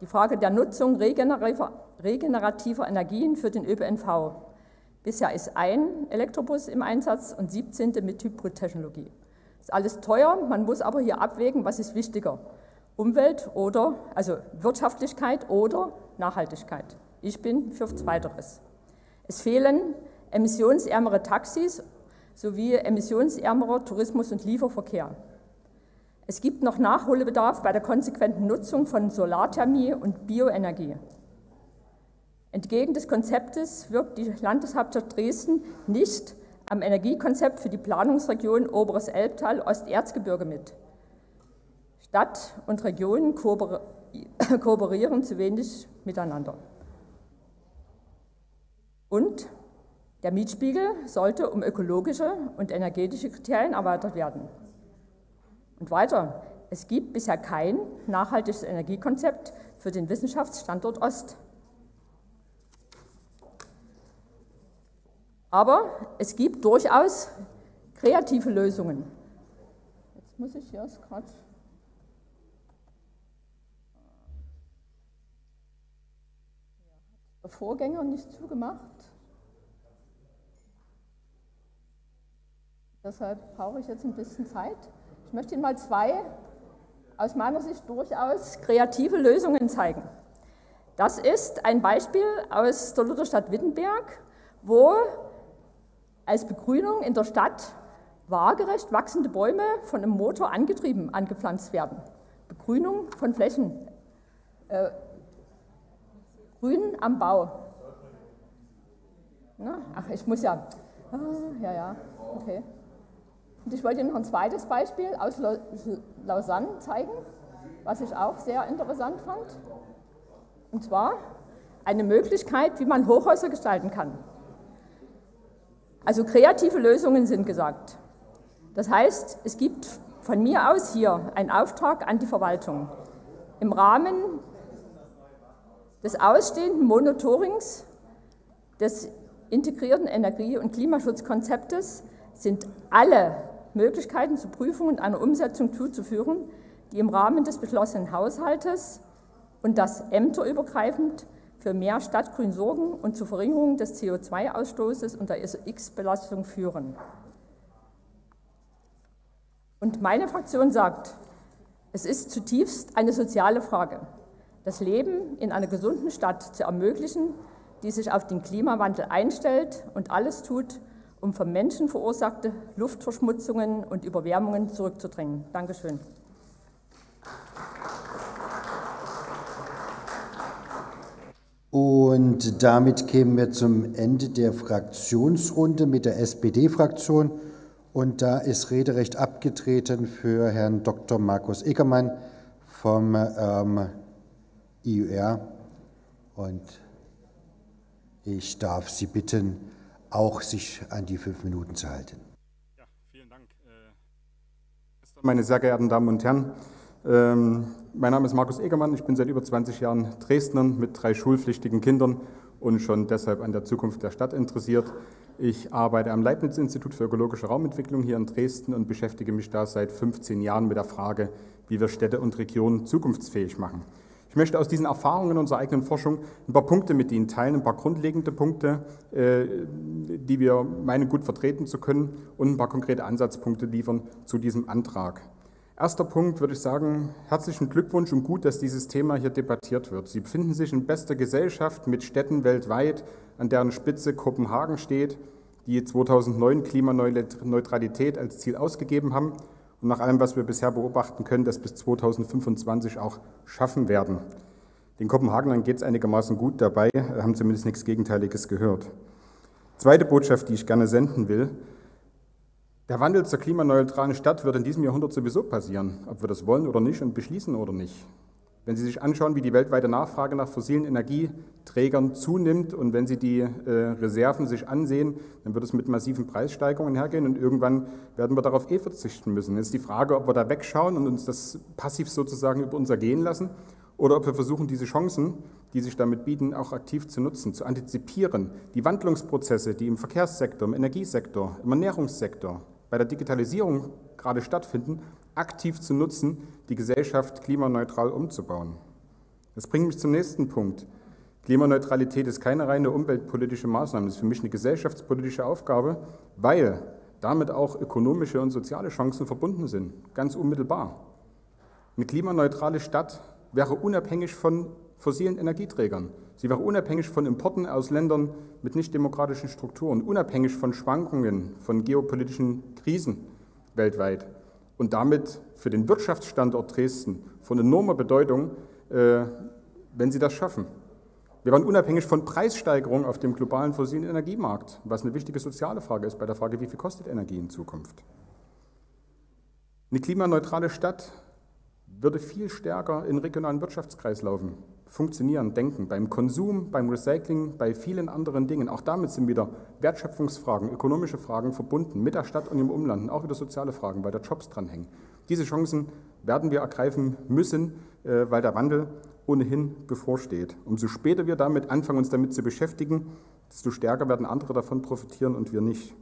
Die Frage der Nutzung regenerativer, regenerativer Energien für den ÖPNV. Bisher ist ein Elektrobus im Einsatz und siebzehn mit Hybridtechnologie. Ist alles teuer, man muss aber hier abwägen, was ist wichtiger. Umwelt oder, also Wirtschaftlichkeit oder Nachhaltigkeit. Ich bin für Zweiteres. Es fehlen emissionsärmere Taxis sowie emissionsärmerer Tourismus und Lieferverkehr. Es gibt noch Nachholbedarf bei der konsequenten Nutzung von Solarthermie und Bioenergie. Entgegen des Konzeptes wirkt die Landeshauptstadt Dresden nicht am Energiekonzept für die Planungsregion Oberes Elbtal Osterzgebirge mit. Stadt und Region kooperieren zu wenig miteinander. Und der Mietspiegel sollte um ökologische und energetische Kriterien erweitert werden. Und weiter, es gibt bisher kein nachhaltiges Energiekonzept für den Wissenschaftsstandort Ost. Aber es gibt durchaus kreative Lösungen. Jetzt muss ich hier gerade... Der Vorgänger nicht zugemacht. Deshalb brauche ich jetzt ein bisschen Zeit. Ich möchte Ihnen mal zwei, aus meiner Sicht durchaus kreative Lösungen zeigen. Das ist ein Beispiel aus der Lutherstadt Wittenberg, wo als Begrünung in der Stadt waagerecht wachsende Bäume von einem Motor angetrieben angepflanzt werden. Begrünung von Flächen. Äh, Grün am Bau. Na, ach, ich muss ja. Ah, ja, ja, okay. Und ich wollte Ihnen noch ein zweites Beispiel aus Lausanne zeigen, was ich auch sehr interessant fand. Und zwar eine Möglichkeit, wie man Hochhäuser gestalten kann. Also kreative Lösungen sind gesagt. Das heißt, es gibt von mir aus hier einen Auftrag an die Verwaltung. Im Rahmen des ausstehenden Monitorings des integrierten Energie- und Klimaschutzkonzeptes sind alle Möglichkeiten zur Prüfung und einer Umsetzung zuzuführen, die im Rahmen des beschlossenen Haushaltes und das ämterübergreifend für mehr Stadtgrün sorgen und zur Verringerung des C O zwei Ausstoßes und der S O X Belastung führen. Und meine Fraktion sagt, es ist zutiefst eine soziale Frage, das Leben in einer gesunden Stadt zu ermöglichen, die sich auf den Klimawandel einstellt und alles tut, um vom Menschen verursachte Luftverschmutzungen und Überwärmungen zurückzudrängen. Dankeschön. Und damit kämen wir zum Ende der Fraktionsrunde mit der S P D-Fraktion. Und da ist Rederecht abgetreten für Herrn Doktor Markus Egermann vom ähm, I U R. Und ich darf Sie bitten, auch sich an die fünf Minuten zu halten. Ja, vielen Dank. Meine sehr geehrten Damen und Herren, mein Name ist Markus Egermann, ich bin seit über zwanzig Jahren Dresdner mit drei schulpflichtigen Kindern und schon deshalb an der Zukunft der Stadt interessiert. Ich arbeite am Leibniz-Institut für ökologische Raumentwicklung hier in Dresden und beschäftige mich da seit fünfzehn Jahren mit der Frage, wie wir Städte und Regionen zukunftsfähig machen. Ich möchte aus diesen Erfahrungen unserer eigenen Forschung ein paar Punkte mit Ihnen teilen, ein paar grundlegende Punkte, die wir meinen, gut vertreten zu können, und ein paar konkrete Ansatzpunkte liefern zu diesem Antrag. Erster Punkt würde ich sagen, herzlichen Glückwunsch und gut, dass dieses Thema hier debattiert wird. Sie befinden sich in bester Gesellschaft mit Städten weltweit, an deren Spitze Kopenhagen steht, die zweitausendneun Klimaneutralität als Ziel ausgegeben haben. Und nach allem, was wir bisher beobachten können, das bis zweitausendfünfundzwanzig auch schaffen werden. Den Kopenhagenern geht es einigermaßen gut dabei, haben zumindest nichts Gegenteiliges gehört. Zweite Botschaft, die ich gerne senden will. Der Wandel zur klimaneutralen Stadt wird in diesem Jahrhundert sowieso passieren, ob wir das wollen oder nicht und beschließen oder nicht. Wenn Sie sich anschauen, wie die weltweite Nachfrage nach fossilen Energieträgern zunimmt und wenn Sie die äh, Reserven sich ansehen, dann wird es mit massiven Preissteigerungen hergehen und irgendwann werden wir darauf eh verzichten müssen. Jetzt ist die Frage, ob wir da wegschauen und uns das passiv sozusagen über uns ergehen lassen oder ob wir versuchen, diese Chancen, die sich damit bieten, auch aktiv zu nutzen, zu antizipieren, die Wandlungsprozesse, die im Verkehrssektor, im Energiesektor, im Ernährungssektor, bei der Digitalisierung gerade stattfinden, aktiv zu nutzen, die Gesellschaft klimaneutral umzubauen. Das bringt mich zum nächsten Punkt. Klimaneutralität ist keine reine umweltpolitische Maßnahme, das ist für mich eine gesellschaftspolitische Aufgabe, weil damit auch ökonomische und soziale Chancen verbunden sind, ganz unmittelbar. Eine klimaneutrale Stadt wäre unabhängig von fossilen Energieträgern. Sie wäre unabhängig von Importen aus Ländern mit nichtdemokratischen Strukturen, unabhängig von Schwankungen, von geopolitischen Krisen weltweit und damit für den Wirtschaftsstandort Dresden von enormer Bedeutung, äh, wenn sie das schaffen. Wir waren unabhängig von Preissteigerungen auf dem globalen fossilen Energiemarkt, was eine wichtige soziale Frage ist bei der Frage, wie viel kostet Energie in Zukunft. Eine klimaneutrale Stadt würde viel stärker in regionalen Wirtschaftskreislaufen funktionieren, denken, beim Konsum, beim Recycling, bei vielen anderen Dingen. Auch damit sind wieder Wertschöpfungsfragen, ökonomische Fragen verbunden mit der Stadt und im Umland und auch wieder soziale Fragen, weil da Jobs dranhängen. Diese Chancen werden wir ergreifen müssen, weil der Wandel ohnehin bevorsteht. Umso später wir damit anfangen, uns damit zu beschäftigen, desto stärker werden andere davon profitieren und wir nicht.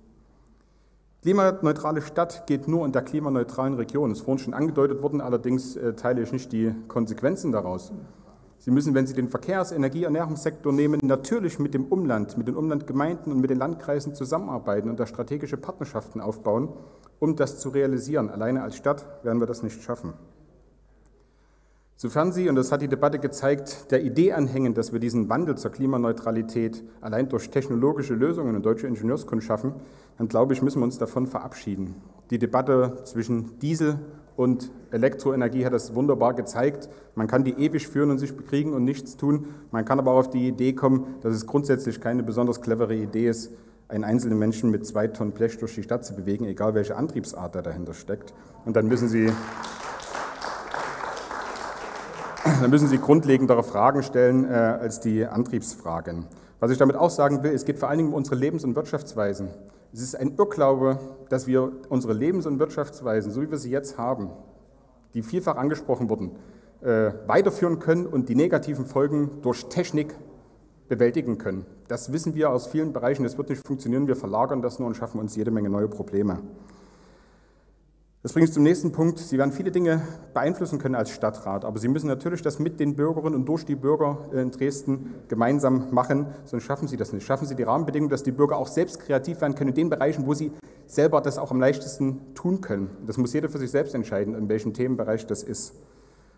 Klimaneutrale Stadt geht nur in der klimaneutralen Region. Das ist vorhin schon angedeutet worden, allerdings teile ich nicht die Konsequenzen daraus. Sie müssen, wenn Sie den Verkehrs-, Energie-, Ernährungssektor nehmen, natürlich mit dem Umland, mit den Umlandgemeinden und mit den Landkreisen zusammenarbeiten und da strategische Partnerschaften aufbauen, um das zu realisieren. Alleine als Stadt werden wir das nicht schaffen. Sofern Sie, und das hat die Debatte gezeigt, der Idee anhängen, dass wir diesen Wandel zur Klimaneutralität allein durch technologische Lösungen und deutsche Ingenieurskunst schaffen, dann glaube ich, müssen wir uns davon verabschieden. Die Debatte zwischen Diesel und Elektroenergie hat das wunderbar gezeigt. Man kann die ewig führen und sich bekriegen und nichts tun. Man kann aber auch auf die Idee kommen, dass es grundsätzlich keine besonders clevere Idee ist, einen einzelnen Menschen mit zwei Tonnen Blech durch die Stadt zu bewegen, egal welche Antriebsart da dahinter steckt. Und dann müssen Sie... Dann müssen Sie grundlegendere Fragen stellen äh, als die Antriebsfragen. Was ich damit auch sagen will, es geht vor allen Dingen um unsere Lebens- und Wirtschaftsweisen. Es ist ein Irrglaube, dass wir unsere Lebens- und Wirtschaftsweisen, so wie wir sie jetzt haben, die vielfach angesprochen wurden, äh, weiterführen können und die negativen Folgen durch Technik bewältigen können. Das wissen wir aus vielen Bereichen, das wird nicht funktionieren, wir verlagern das nur und schaffen uns jede Menge neue Probleme. Das bringt uns zum nächsten Punkt. Sie werden viele Dinge beeinflussen können als Stadtrat, aber Sie müssen natürlich das mit den Bürgerinnen und durch die Bürger in Dresden gemeinsam machen, sonst schaffen Sie das nicht. Schaffen Sie die Rahmenbedingungen, dass die Bürger auch selbst kreativ werden können in den Bereichen, wo sie selber das auch am leichtesten tun können. Das muss jeder für sich selbst entscheiden, in welchem Themenbereich das ist.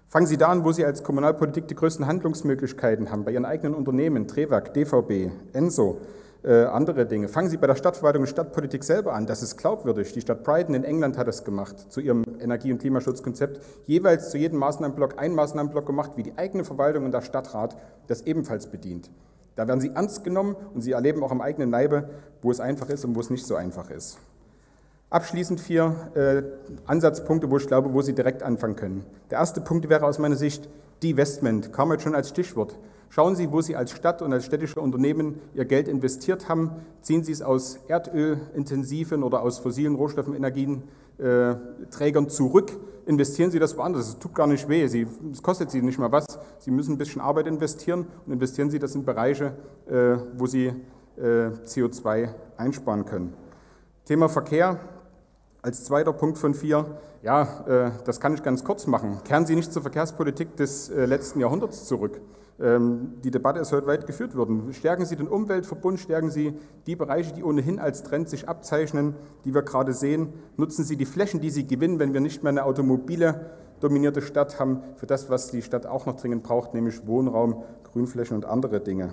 Fangen Sie da an, wo Sie als Kommunalpolitik die größten Handlungsmöglichkeiten haben, bei Ihren eigenen Unternehmen, DREWAG, D V B, Enso. Äh, andere Dinge. Fangen Sie bei der Stadtverwaltung und Stadtpolitik selber an, das ist glaubwürdig. Die Stadt Brighton in England hat das gemacht, zu ihrem Energie- und Klimaschutzkonzept, jeweils zu jedem Maßnahmenblock einen Maßnahmenblock gemacht, wie die eigene Verwaltung und der Stadtrat das ebenfalls bedient. Da werden Sie ernst genommen und Sie erleben auch am eigenen Leibe, wo es einfach ist und wo es nicht so einfach ist. Abschließend vier äh, Ansatzpunkte, wo ich glaube, wo Sie direkt anfangen können. Der erste Punkt wäre aus meiner Sicht Divestment, kam jetzt schon als Stichwort. Schauen Sie, wo Sie als Stadt und als städtische Unternehmen Ihr Geld investiert haben. Ziehen Sie es aus erdölintensiven oder aus fossilen Rohstoffen, Energieträgern äh, zurück. Investieren Sie das woanders. Es tut gar nicht weh. Sie, es kostet Sie nicht mal was. Sie müssen ein bisschen Arbeit investieren und investieren Sie das in Bereiche, äh, wo Sie äh, C O zwei einsparen können. Thema Verkehr. Als zweiter Punkt von vier, ja, äh, das kann ich ganz kurz machen. Kehren Sie nicht zur Verkehrspolitik des äh, letzten Jahrhunderts zurück. Ähm, die Debatte ist heute weit geführt worden. Stärken Sie den Umweltverbund, stärken Sie die Bereiche, die ohnehin als Trend sich abzeichnen, die wir gerade sehen. Nutzen Sie die Flächen, die Sie gewinnen, wenn wir nicht mehr eine automobile dominierte Stadt haben, für das, was die Stadt auch noch dringend braucht, nämlich Wohnraum, Grünflächen und andere Dinge.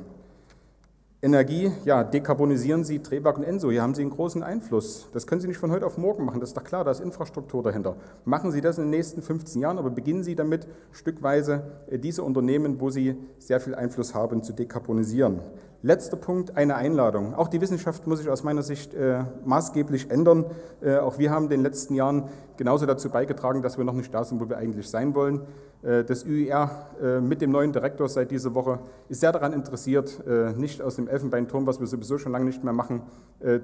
Energie, ja, dekarbonisieren Sie DREWAG und Enso, hier haben Sie einen großen Einfluss. Das können Sie nicht von heute auf morgen machen, das ist doch klar, da ist Infrastruktur dahinter. Machen Sie das in den nächsten fünfzehn Jahren, aber beginnen Sie damit, stückweise diese Unternehmen, wo Sie sehr viel Einfluss haben, zu dekarbonisieren. Letzter Punkt, eine Einladung. Auch die Wissenschaft muss sich aus meiner Sicht äh, maßgeblich ändern. Äh, auch wir haben in den letzten Jahren genauso dazu beigetragen, dass wir noch nicht da sind, wo wir eigentlich sein wollen. Das U I R mit dem neuen Direktor seit dieser Woche ist sehr daran interessiert, nicht aus dem Elfenbeinturm, was wir sowieso schon lange nicht mehr machen,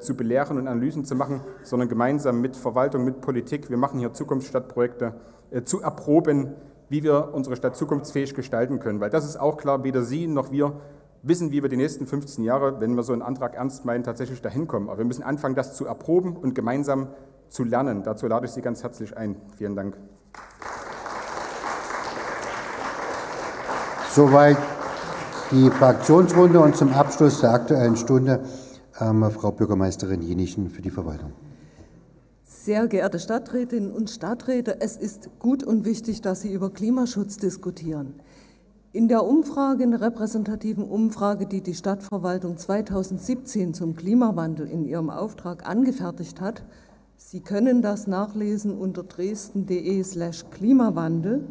zu belehren und Analysen zu machen, sondern gemeinsam mit Verwaltung, mit Politik, wir machen hier Zukunftsstadtprojekte, zu erproben, wie wir unsere Stadt zukunftsfähig gestalten können. Weil das ist auch klar, weder Sie noch wir wissen, wie wir die nächsten fünfzehn Jahre, wenn wir so einen Antrag ernst meinen, tatsächlich dahin kommen. Aber wir müssen anfangen, das zu erproben und gemeinsam zu lernen. Dazu lade ich Sie ganz herzlich ein. Vielen Dank. Soweit die Fraktionsrunde und zum Abschluss der Aktuellen Stunde ähm, Frau Bürgermeisterin Jenichen für die Verwaltung. Sehr geehrte Stadträtinnen und Stadträte, es ist gut und wichtig, dass Sie über Klimaschutz diskutieren. In der Umfrage, in der repräsentativen Umfrage, die die Stadtverwaltung zweitausendsiebzehn zum Klimawandel in ihrem Auftrag angefertigt hat, Sie können das nachlesen unter dresden punkt de slash klimawandel,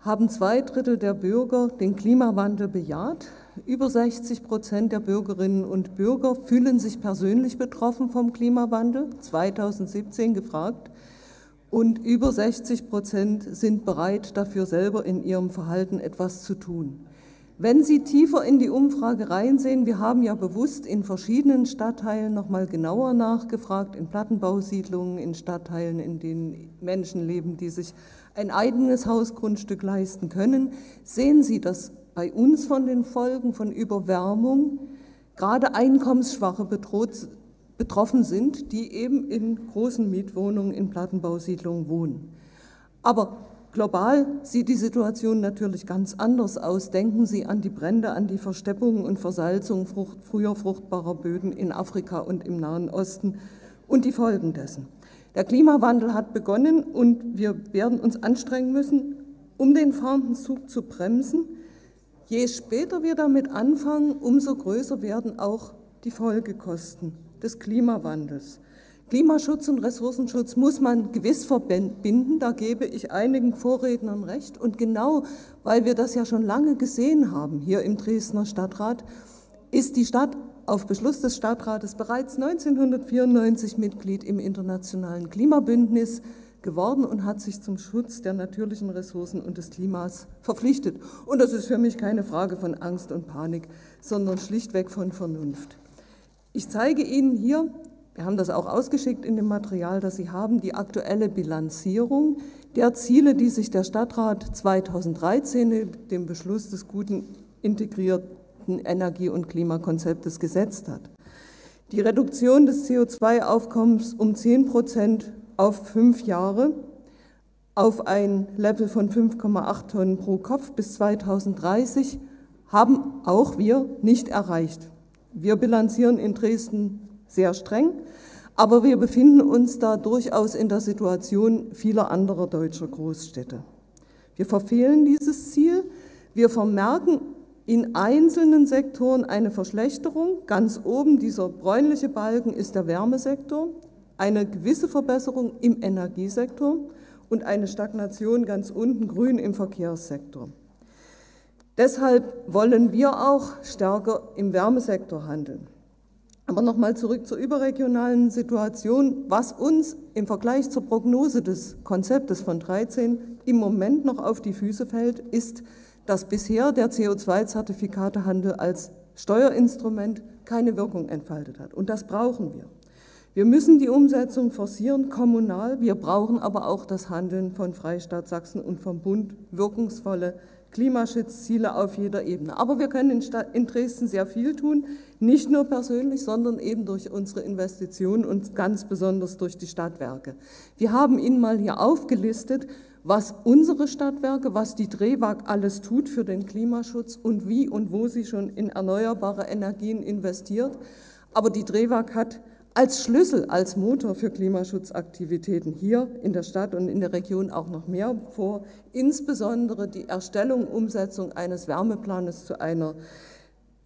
haben zwei Drittel der Bürger den Klimawandel bejaht. Über sechzig Prozent der Bürgerinnen und Bürger fühlen sich persönlich betroffen vom Klimawandel, zweitausendsiebzehn gefragt. Und über sechzig Prozent sind bereit, dafür selber in ihrem Verhalten etwas zu tun. Wenn Sie tiefer in die Umfrage reinsehen, wir haben ja bewusst in verschiedenen Stadtteilen nochmal genauer nachgefragt, in Plattenbausiedlungen, in Stadtteilen, in denen Menschen leben, die sich ein eigenes Hausgrundstück leisten können, sehen Sie, dass bei uns von den Folgen von Überwärmung gerade Einkommensschwache bedroht, betroffen sind, die eben in großen Mietwohnungen, in Plattenbausiedlungen wohnen. Aber global sieht die Situation natürlich ganz anders aus. Denken Sie an die Brände, an die Versteppungen und Versalzung Frucht, früher fruchtbarer Böden in Afrika und im Nahen Osten und die Folgen dessen. Der Klimawandel hat begonnen und wir werden uns anstrengen müssen, um den fahrenden Zug zu bremsen. Je später wir damit anfangen, umso größer werden auch die Folgekosten des Klimawandels. Klimaschutz und Ressourcenschutz muss man gewiss verbinden, da gebe ich einigen Vorrednern recht. Und genau, weil wir das ja schon lange gesehen haben hier im Dresdner Stadtrat, ist die Stadt auf Beschluss des Stadtrates bereits neunzehnhundertvierundneunzig Mitglied im internationalen Klimabündnis geworden und hat sich zum Schutz der natürlichen Ressourcen und des Klimas verpflichtet. Und das ist für mich keine Frage von Angst und Panik, sondern schlichtweg von Vernunft. Ich zeige Ihnen hier, wir haben das auch ausgeschickt in dem Material, das Sie haben, die aktuelle Bilanzierung der Ziele, die sich der Stadtrat zweitausenddreizehn mit dem Beschluss des guten integrierten Energie- und Klimakonzeptes gesetzt hat. Die Reduktion des C O zwei Aufkommens um zehn Prozent auf fünf Jahre auf ein Level von fünf Komma acht Tonnen pro Kopf bis zweitausenddreißig haben auch wir nicht erreicht. Wir bilanzieren in Dresden sehr streng, aber wir befinden uns da durchaus in der Situation vieler anderer deutscher Großstädte. Wir verfehlen dieses Ziel, wir vermerken in einzelnen Sektoren eine Verschlechterung. Ganz oben, dieser bräunliche Balken, ist der Wärmesektor, eine gewisse Verbesserung im Energiesektor und eine Stagnation ganz unten grün im Verkehrssektor. Deshalb wollen wir auch stärker im Wärmesektor handeln. Aber nochmal zurück zur überregionalen Situation, was uns im Vergleich zur Prognose des Konzeptes von dreizehn im Moment noch auf die Füße fällt, ist, dass bisher der C O zwei Zertifikatehandel als Steuerinstrument keine Wirkung entfaltet hat. Und das brauchen wir. Wir müssen die Umsetzung forcieren, kommunal. Wir brauchen aber auch das Handeln von Freistaat Sachsen und vom Bund, wirkungsvolle Klimaschutzziele auf jeder Ebene. Aber wir können in Dresden sehr viel tun, nicht nur persönlich, sondern eben durch unsere Investitionen und ganz besonders durch die Stadtwerke. Wir haben Ihnen mal hier aufgelistet, was unsere Stadtwerke, was die DREWAG alles tut für den Klimaschutz und wie und wo sie schon in erneuerbare Energien investiert. Aber die DREWAG hat als Schlüssel, als Motor für Klimaschutzaktivitäten hier in der Stadt und in der Region auch noch mehr vor, insbesondere die Erstellung, Umsetzung eines Wärmeplanes zu einer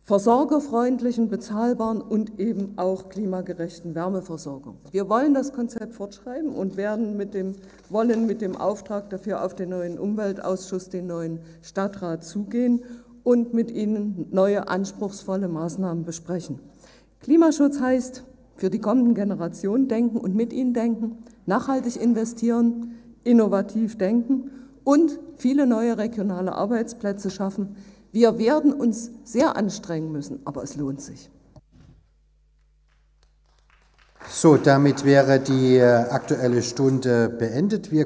versorgerfreundlichen, bezahlbaren und eben auch klimagerechten Wärmeversorgung. Wir wollen das Konzept fortschreiben und werden mit dem, wollen mit dem Auftrag dafür auf den neuen Umweltausschuss, den neuen Stadtrat zugehen und mit Ihnen neue anspruchsvolle Maßnahmen besprechen. Klimaschutz heißt, für die kommenden Generationen denken und mit ihnen denken, nachhaltig investieren, innovativ denken und viele neue regionale Arbeitsplätze schaffen. Wir werden uns sehr anstrengen müssen, aber es lohnt sich. So, damit wäre die Aktuelle Stunde beendet. Wir